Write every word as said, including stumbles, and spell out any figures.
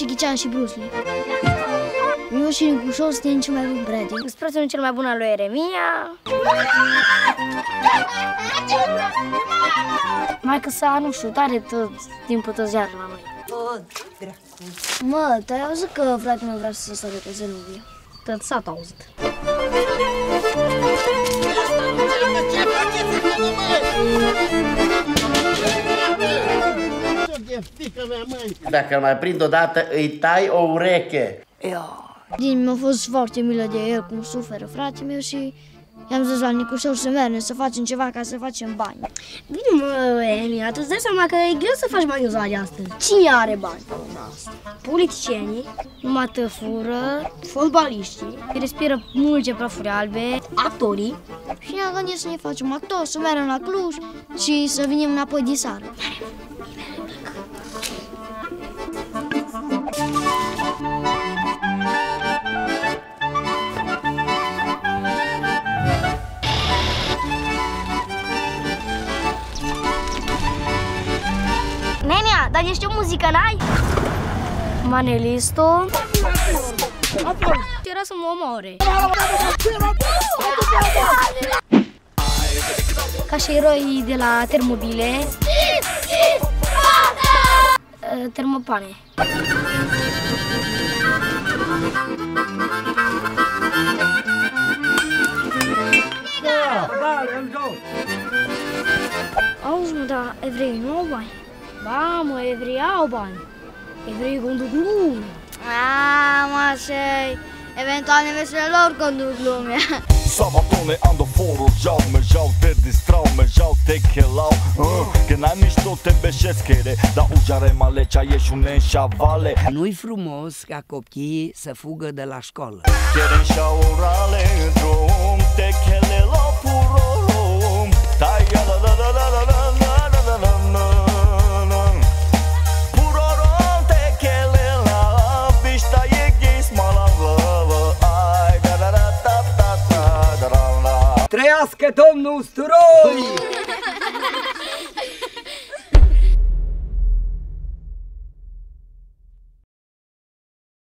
place Ghicean și Bruce Lee. Eu și Nicușor suntem cel mai bun prieteni. Îți prețuim cel mai bun al lui Eremia. Mai că s-a nu știu, tare tot timpul tot ziară la noi. Mă, te-ai auzit că fratele meu vrea să se sărăteze Nubia? Tot s-a auzit. Dacă îl mai prind odată, îi tai o ureche. Mi-a fost foarte milă de el cum suferă fratele meu și i-am zis la Nicușor să mergem să facem ceva ca să facem bani. Bine, mă, Eremia, tu îți dai seama că e greu să faci bani în ziua de astăzi. Cine are bani? Politicienii, numai tăfură, fotbaliștii, respiră multe prafuri albe, actorii. Și ne-am gândit să ne facem actori, să mergem la Cluj și să venim înapoi din sară. Nemia, dar ești o muzică, n-ai? Manelisto. Era să mă omoare. Ca și eroi de la termobile. Termopane. Auzi, mă, dar evrei nu au bani. Ba, mă, evrei au bani. Evrei conduc lumea. Aaa, mă, așa, eventual nevestele lor conduc lumea. Sabatone, andoforul, jau, me jau, te distrau, me jau, te chelau. Că n-ai mișto, te beșesc, chere, dar ujare malecea, ești un neșavale. Nu-i frumos ca copiii să fugă de la școală. Chereșa orale în drum, te chele la purom. Taia la la la la la la. Trăiască domnul Usturoi!